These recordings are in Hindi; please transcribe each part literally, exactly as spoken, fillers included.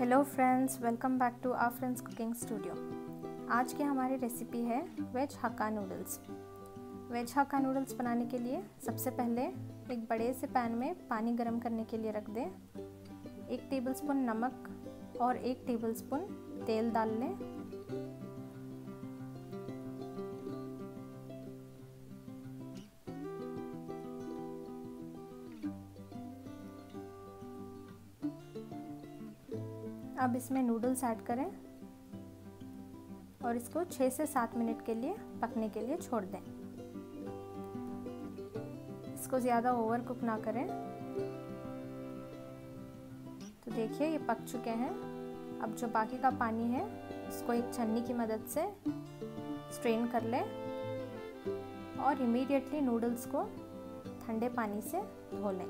Hello friends, welcome back to Afreen's cooking studio. आज की हमारी रेसिपी है veg hakka noodles. Veg hakka noodles बनाने के लिए सबसे पहले एक बड़े से पैन में पानी गर्म करने के लिए रख दें। एक टेबलस्पून नमक और एक टेबलस्पून तेल डाल लें। अब इसमें नूडल्स ऐड करें और इसको छः से सात मिनट के लिए पकने के लिए छोड़ दें। इसको ज़्यादा ओवर कुक ना करें। तो देखिए ये पक चुके हैं। अब जो बाकी का पानी है इसको एक छन्नी की मदद से स्ट्रेन कर लें और इमीडिएटली नूडल्स को ठंडे पानी से धो लें।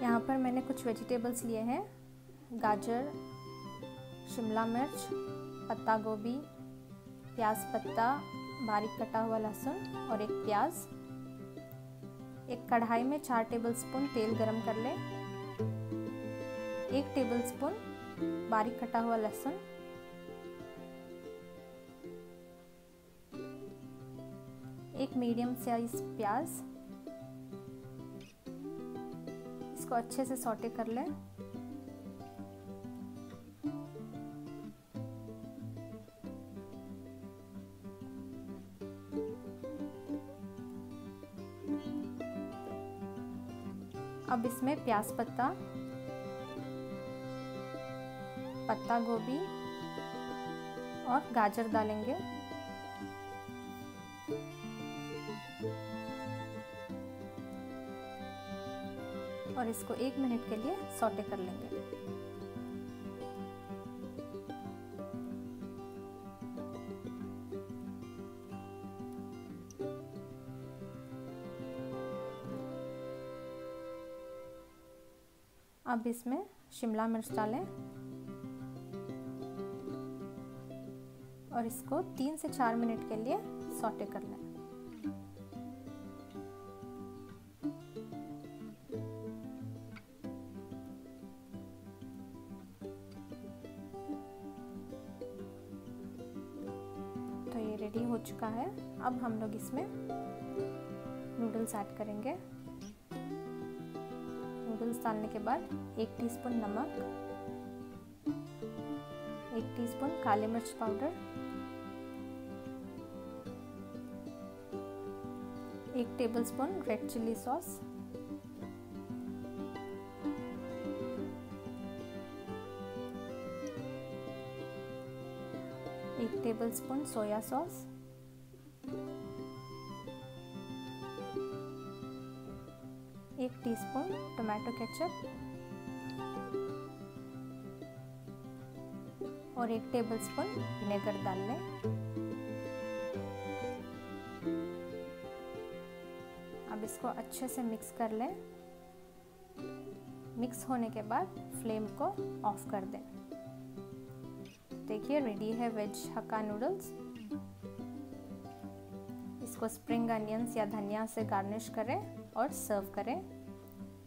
यहाँ पर मैंने कुछ वेजिटेबल्स लिए हैं, गाजर, शिमला मिर्च, पत्ता गोभी, प्याज पत्ता, बारीक कटा हुआ लहसुन और एक प्याज। एक कढ़ाई में चार टेबलस्पून तेल गरम कर लें। एक टेबलस्पून बारीक कटा हुआ लहसुन, एक मीडियम साइज प्याज, इसको अच्छे से सौटे कर लें। अब इसमें प्याज पत्ता, पत्ता गोभी और गाजर डालेंगे। और इसको एक मिनट के लिए सौटे कर लेंगे। अब इसमें शिमला मिर्च डालें और इसको तीन से चार मिनट के लिए सौटे कर लें। रेडी हो चुका है। अब हम लोग इसमें नूडल्स ऐड करेंगे। नूडल्स डालने के बाद एक टीस्पून नमक, एक टीस्पून काली मिर्च पाउडर, एक टेबलस्पून रेड चिली सॉस, एक टेबलस्पून सोया सॉस, एक टीस्पून टोमेटो केचप और एक टेबलस्पून विनेगर डाल लें। अब इसको अच्छे से मिक्स कर लें। मिक्स होने के बाद फ्लेम को ऑफ कर दें। देखिए रेडी है वेज हक्का नूडल्स। इसको स्प्रिंग अनियंस या धनिया से गार्निश करें और सर्व करें।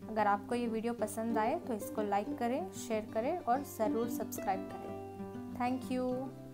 अगर आपको ये वीडियो पसंद आए तो इसको लाइक करें, शेयर करें और ज़रूर सब्सक्राइब करें। Thank you.